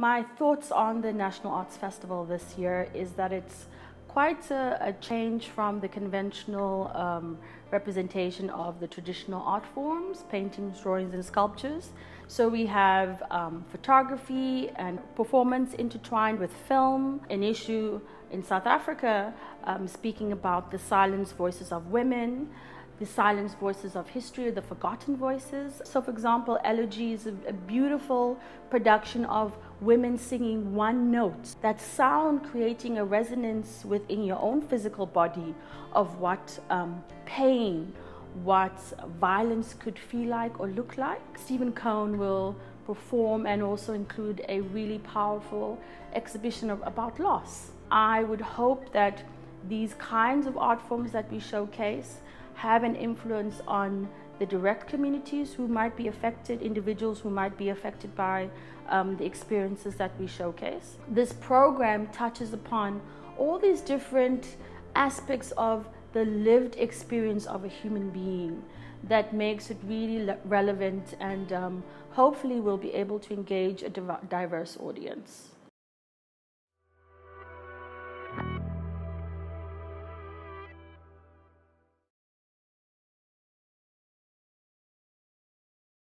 My thoughts on the National Arts Festival this year is that it's quite a change from the conventional representation of the traditional art forms, paintings, drawings and sculptures. So we have photography and performance intertwined with film, an issue in South Africa speaking about the silenced voices of women, the silenced voices of history, the forgotten voices. So for example, Elegy is a beautiful production of women singing one note. That sound creating a resonance within your own physical body of what pain, what violence could feel like or look like. Stephen Cohn will perform and also include a really powerful exhibition about loss. I would hope that these kinds of art forms that we showcase have an influence on the direct communities who might be affected, individuals who might be affected by the experiences that we showcase. This program touches upon all these different aspects of the lived experience of a human being that makes it really relevant and hopefully we'll be able to engage a diverse audience.